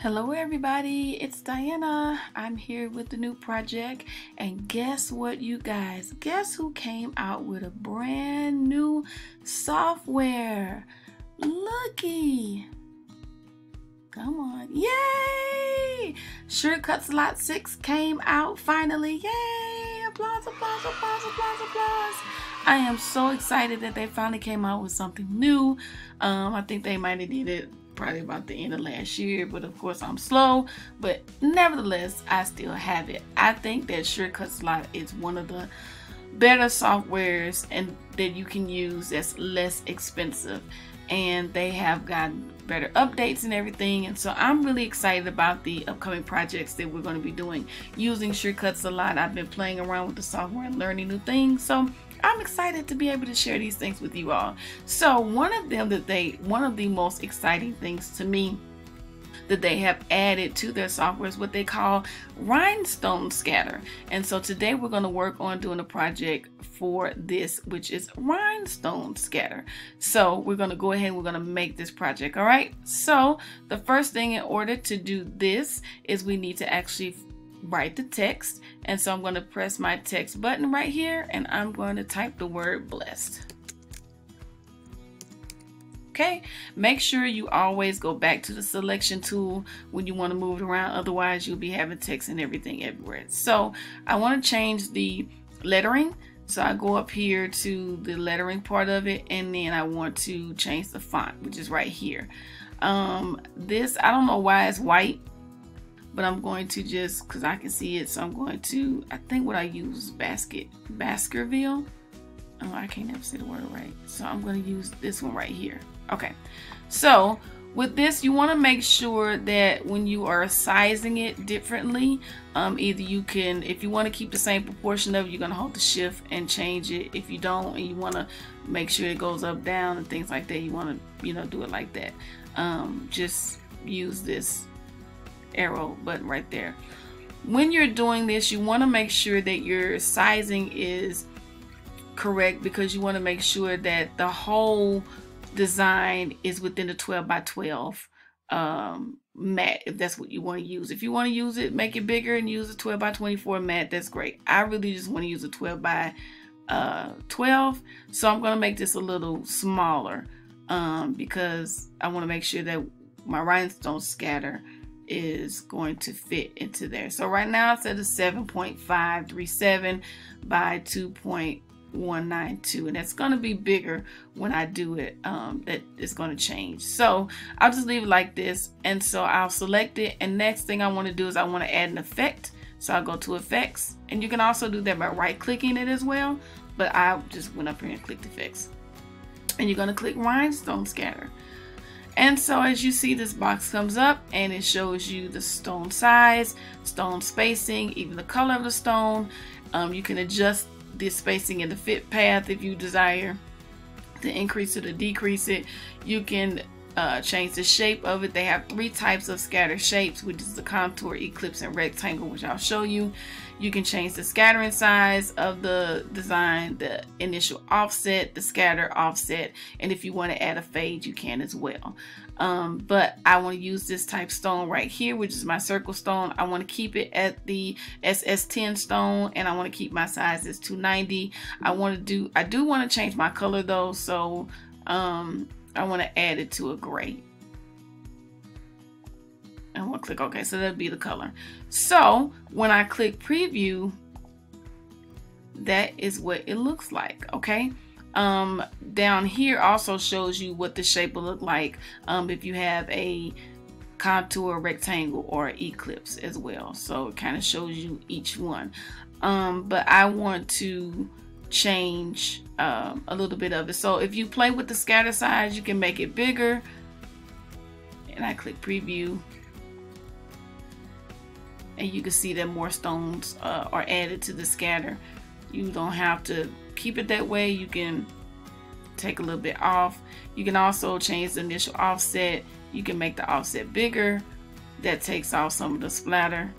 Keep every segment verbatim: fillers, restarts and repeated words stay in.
Hello everybody, it's Diana. I'm here with the new project, and guess what you guys, guess who came out with a brand new software? Looky, come on, yay! Sure Cuts A Lot six came out finally, yay! Applause, applause, applause, applause, applause. I am so excited that they finally came out with something new. Um, I think they might have did it probably about the end of last year, but of course I'm slow, but nevertheless I still have it. I think that Sure Cuts A Lot is one of the better softwares and that you can use that's less expensive, and they have gotten better updates and everything, and so I'm really excited about the upcoming projects that we're going to be doing using Sure Cuts A Lot. I've been playing around with the software and learning new things, so I'm excited to be able to share these things with you all. So one of them that they, one of the most exciting things to me that they have added to their software is what they call rhinestone scatter. And so today we're going to work on doing a project for this, which is rhinestone scatter. So we're going to go ahead and we're going to make this project. All right. So the first thing in order to do this is we need to actually write the text, and so I'm going to press my text button right here, and I'm going to type the word blessed. Okay, make sure you always go back to the selection tool when you want to move it around, otherwise you'll be having text and everything everywhere. So I want to change the lettering, so I go up here to the lettering part of it, and then I want to change the font, which is right here. Um, this, I don't know why it's white, but I'm going to just, because I can see it, so I'm going to, I think what I use is basket, Baskerville. Oh, I can't ever say the word right. So I'm going to use this one right here. Okay. So with this, you want to make sure that when you are sizing it differently, um, either you can, if you want to keep the same proportion of it, you're going to hold the shift and change it. If you don't, and you want to make sure it goes up, down, and things like that, you want to, you know, do it like that. Um, just use this arrow button right there. When you're doing this, you want to make sure that your sizing is correct, because you want to make sure that the whole design is within the twelve by twelve um, mat, if that's what you want to use. If you want to use it, make it bigger and use a twelve by twenty-four mat, that's great. I really just want to use a twelve by twelve, so I'm going to make this a little smaller um, because I want to make sure that my rhinestone scatter is going to fit into there. So right now it's at a seven point five three seven by two point one nine two, and that's going to be bigger when I do it. Um, that is going to change. So I'll just leave it like this, and so I'll select it, and next thing I want to do is I want to add an effect. So I'll go to effects, and you can also do that by right clicking it as well, but I just went up here and clicked effects, and you're going to click rhinestone scatter. And so as you see, this box comes up and it shows you the stone size, stone spacing, even the color of the stone. Um, you can adjust the spacing in the fit path if you desire to increase it or decrease it. You can uh, change the shape of it. They have three types of scatter shapes, which is the contour, eclipse, and rectangle, which I'll show you. You can change the scattering size of the design, the initial offset, the scatter offset, and if you want to add a fade, you can as well. Um, but I want to use this type stone right here, which is my circle stone. I want to keep it at the S S ten stone, and I want to keep my size as two ninety. I want to do, I do want to change my color though, so um, I want to add it to a gray. And we'll click OK, so that'll be the color. So when I click preview, that is what it looks like. Okay, um, down here also shows you what the shape will look like um, if you have a contour, rectangle, or eclipse as well. So it kind of shows you each one, um, but I want to change um, a little bit of it. So if you play with the scatter size, you can make it bigger, and I click preview, and you can see that more stones uh, are added to the scatter. You don't have to keep it that way. You can take a little bit off. You can also change the initial offset. You can make the offset bigger. That takes off some of the splatter,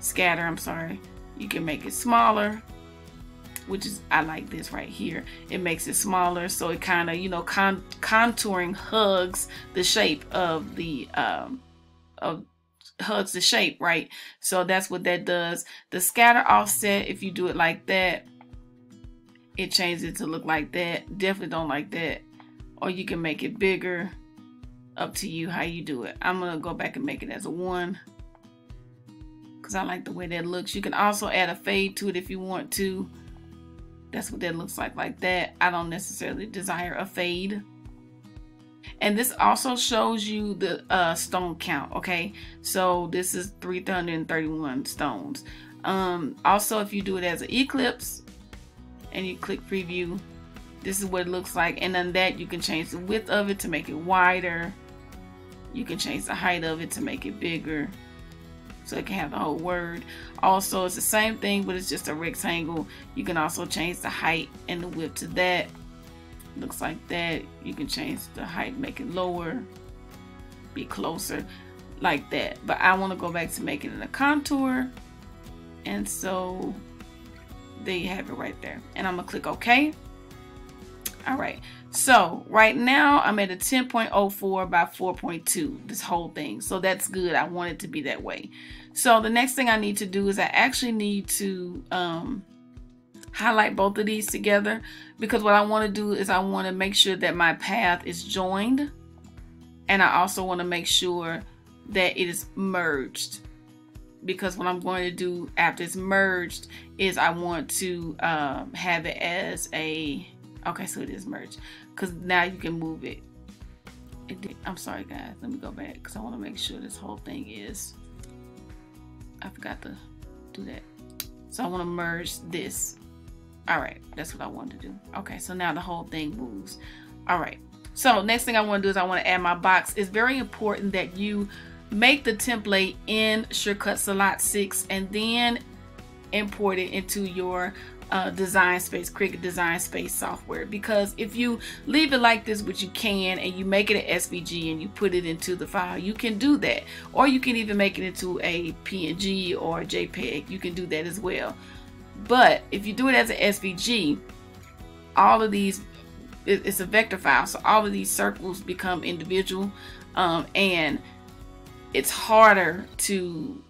scatter, I'm sorry. You can make it smaller, which is, I like this right here. It makes it smaller, so it kind of, you know, con contouring hugs the shape of the, um, of hugs the shape, right? So that's what that does. The scatter offset, if you do it like that, it changes it to look like that. Definitely don't like that. Or you can make it bigger. Up to you how you do it. I'm gonna go back and make it as a one because I like the way that looks. You can also add a fade to it if you want to. That's what that looks like, like that. I don't necessarily desire a fade. And this also shows you the uh, stone count, okay? So this is three hundred thirty-one stones. Um, also, if you do it as an eclipse and you click preview, this is what it looks like. And then that you can change the width of it to make it wider. You can change the height of it to make it bigger. So it can have the whole word. Also, it's the same thing, but it's just a rectangle. You can also change the height and the width to that. Looks like that. You can change the height, make it lower, be closer, like that. But I want to go back to making it a contour. And so there you have it right there. And I'm going to click OK. All right, so right now I'm at a ten point oh four by four point two, this whole thing. So that's good. I want it to be that way. So the next thing I need to do is I actually need to um, highlight both of these together, because what I want to do is I want to make sure that my path is joined, and I also want to make sure that it is merged, because what I'm going to do after it's merged is I want to um, have it as a... Okay, so it is merged, because now you can move it. It did. I'm sorry, guys. Let me go back, because I want to make sure this whole thing is... I forgot to do that. So I want to merge this. All right, that's what I wanted to do. Okay, so now the whole thing moves. All right, so next thing I want to do is I want to add my box. It's very important that you make the template in Sure Cuts A Lot six and then import it into your... Uh, Design Space, Cricut Design Space software, because if you leave it like this, which you can, and you make it an S V G and you put it into the file, you can do that, or you can even make it into a P N G or a JPEG. You can do that as well. But if you do it as an S V G, all of these, it's a vector file, so all of these circles become individual, um, and it's harder to,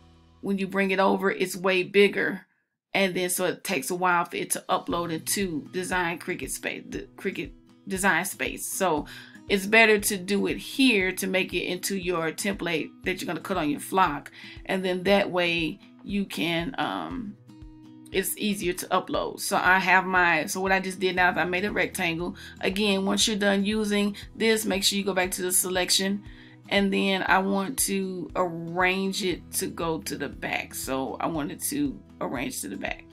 when you bring it over, it's way bigger. And then so it takes a while for it to upload into Design Cricut Space, the Cricut Design Space. So it's better to do it here to make it into your template that you're going to cut on your flock. And then that way you can, um, it's easier to upload. So I have my, so what I just did now is I made a rectangle. Again, once you're done using this, make sure you go back to the selection. And then I want to arrange it to go to the back. So I wanted to arrange to the back.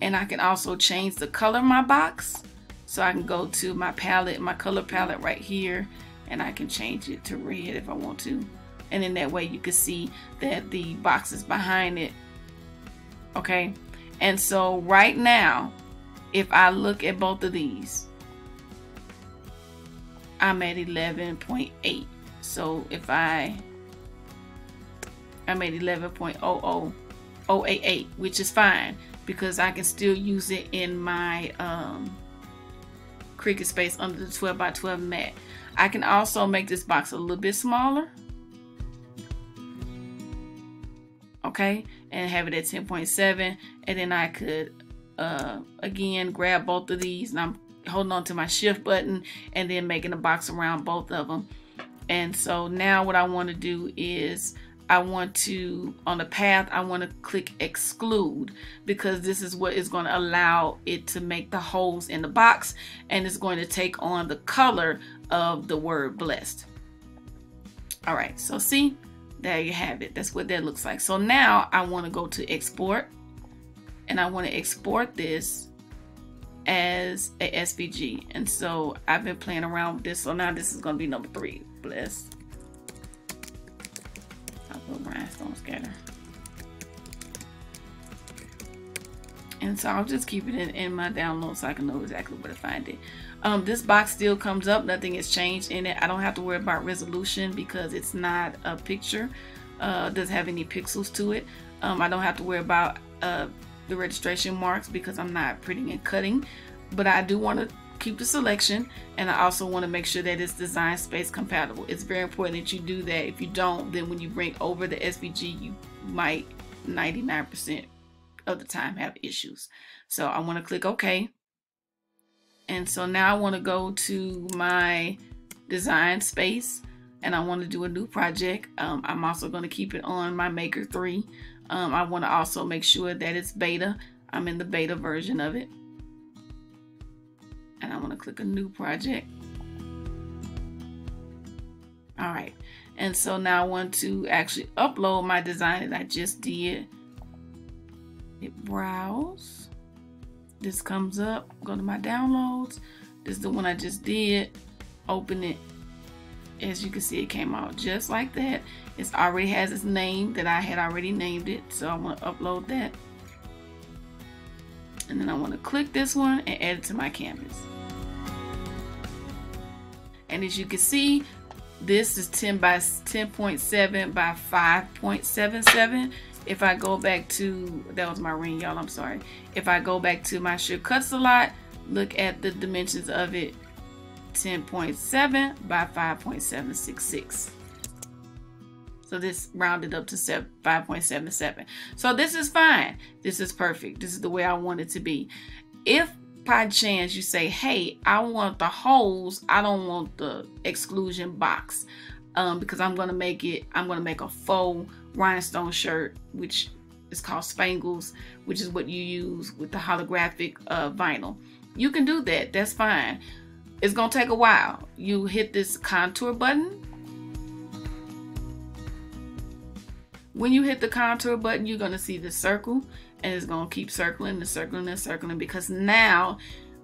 And I can also change the color of my box. So I can go to my palette, my color palette right here, and I can change it to red if I want to. And then that way you can see that the box is behind it. Okay. And so right now, if I look at both of these, I'm at eleven point eight. So if I, I'm at eleven point zero zero zero eight eight, which is fine, because I can still use it in my um, Cricut Space under the twelve by twelve mat. I can also make this box a little bit smaller, okay, and have it at ten point seven, and then I could uh, again grab both of these, and I'm holding on to my shift button and then making a box around both of them. And so now what I want to do is I want to, on the path, I want to click exclude, because this is what is going to allow it to make the holes in the box, and it's going to take on the color of the word blessed. All right, so see, there you have it. That's what that looks like. So now I want to go to export, and I want to export this as a S V G. And so I've been playing around with this, so now this is going to be number three, bless. I'll put rhinestone scatter, and so I'll just keep it in, in my download so I can know exactly where to find it. Um, this box still comes up, nothing has changed in it. I don't have to worry about resolution because it's not a picture, uh, doesn't have any pixels to it. um, I don't have to worry about uh, the registration marks because I'm not printing and cutting, but I do want to keep the selection, and I also want to make sure that it's Design Space compatible. It's very important that you do that. If you don't, then when you bring over the S V G, you might ninety-nine percent of the time have issues. So I want to click OK. And so now I want to go to my Design Space, and I want to do a new project. Um, I'm also going to keep it on my Maker three. Um, I want to also make sure that it's beta. I'm in the beta version of it. And I want to click a new project. All right. And so now I want to actually upload my design that I just did. Hit browse. This comes up. Go to my downloads. This is the one I just did. Open it. As you can see, it came out just like that. It already has its name that I had already named it. So I want to upload that. And then I want to click this one and add it to my canvas. And as you can see, this is ten by ten point seven by five point seven seven. If I go back to, that was my ring, y'all, I'm sorry. If I go back to my Sure Cuts A Lot, look at the dimensions of it, ten point seven by five point seven six six. So this rounded up to five point seven seven. So this is fine. This is perfect. This is the way I want it to be. If by chance you say, hey, I want the holes, I don't want the exclusion box, um, because I'm going to make it, I'm going to make a faux rhinestone shirt, which is called Spangles, which is what you use with the holographic uh, vinyl. You can do that. That's fine. It's going to take a while. You hit this contour button. When you hit the contour button, you're going to see the circle, and it's going to keep circling and circling and circling, because now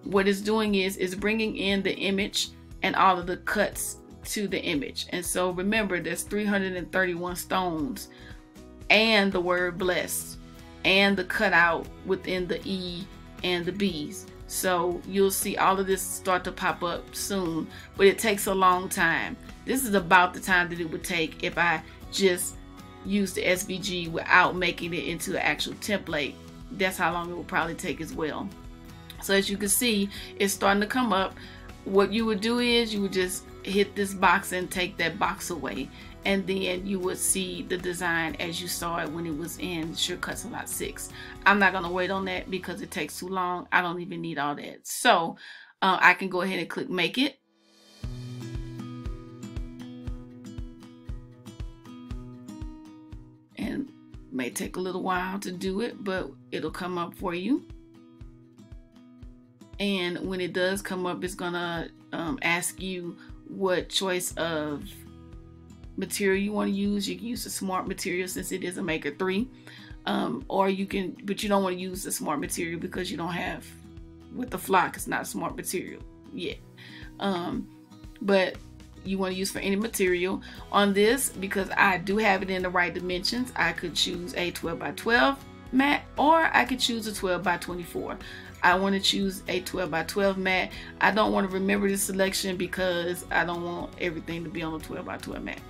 what it's doing is it's bringing in the image and all of the cuts to the image. And so remember, there's three hundred thirty-one stones, and the word blessed, and the cutout within the E and the B's. So you'll see all of this start to pop up soon, but it takes a long time. This is about the time that it would take if I just use the S V G without making it into an actual template. That's how long it will probably take as well. So as you can see, it's starting to come up. What you would do is you would just hit this box and take that box away, and then you would see the design as you saw it when it was in Sure Cuts A Lot six. I'm not going to wait on that because it takes too long. I don't even need all that. So uh, I can go ahead and click Make It. May take a little while to do it, but it'll come up for you. And when it does come up, it's gonna um, ask you what choice of material you want to use. You can use the smart material since it is a Maker three, um, or you can, but you don't want to use the smart material because you don't have, with the flock, it's not smart material yet. Um, but you want to use for any material on this, because I do have it in the right dimensions. I could choose a twelve by twelve mat, or I could choose a twelve by twenty-four. I want to choose a twelve by twelve mat. I don't want to remember this selection because I don't want everything to be on a twelve by twelve mat.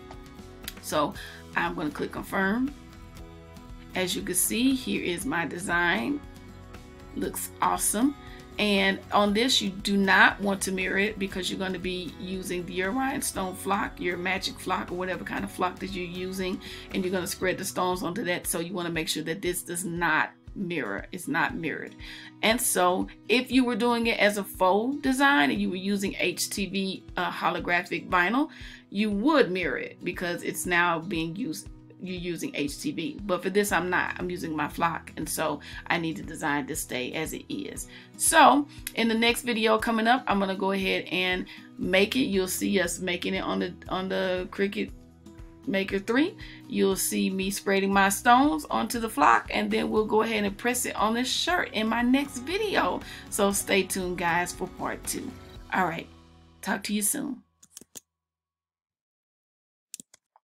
So I'm going to click confirm. As you can see, here is my design. Looks awesome. And on this, you do not want to mirror it because you're going to be using your rhinestone flock, your magic flock, or whatever kind of flock that you're using, and you're going to spread the stones onto that. So you want to make sure that this does not mirror. It's not mirrored. And so if you were doing it as a faux design and you were using H T V uh, holographic vinyl, you would mirror it because it's now being used. You're using H T V, but for this I'm not. I'm using my flock, and so I need to design this stay as it is. So in the next video coming up, I'm gonna go ahead and make it. You'll see us making it on the on the Cricut Maker three. You'll see me spreading my stones onto the flock, and then we'll go ahead and press it on this shirt in my next video. So stay tuned, guys, for part two. All right, talk to you soon.